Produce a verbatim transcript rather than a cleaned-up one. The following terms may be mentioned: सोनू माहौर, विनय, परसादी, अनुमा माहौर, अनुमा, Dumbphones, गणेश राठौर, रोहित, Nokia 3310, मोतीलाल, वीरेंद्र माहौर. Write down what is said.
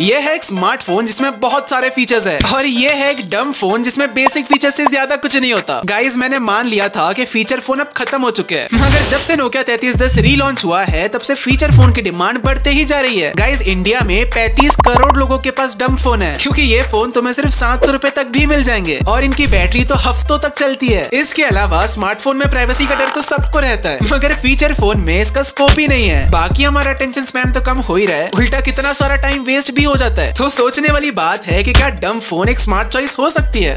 ये है एक स्मार्टफोन जिसमें बहुत सारे फीचर्स है और ये है एक डम फोन जिसमें बेसिक फीचर्स से ज्यादा कुछ नहीं होता। गाइस मैंने मान लिया था कि फीचर फोन अब खत्म हो चुके हैं, मगर जब से नोकिया तैंतीस दस रीलॉन्च हुआ है तब से फीचर फोन की डिमांड बढ़ते ही जा रही है। गाइस इंडिया में पैंतीस करोड़ लोगों के पास डम फोन है, क्योंकि ये फोन तुम्हें सिर्फ सात सौ रूपए तक भी मिल जाएंगे और इनकी बैटरी तो हफ्तों तक चलती है। इसके अलावा स्मार्टफोन में प्राइवेसी का डर तो सबको रहता है, मगर फीचर फोन में इसका स्कोप ही नहीं है। बाकी हमारा अटेंशन स्पैन तो कम हो ही रहा है, उल्टा कितना सारा टाइम वेस्ट हो जाता है। तो सोचने वाली बात है कि क्या डम फोन एक स्मार्ट चॉइस हो सकती है।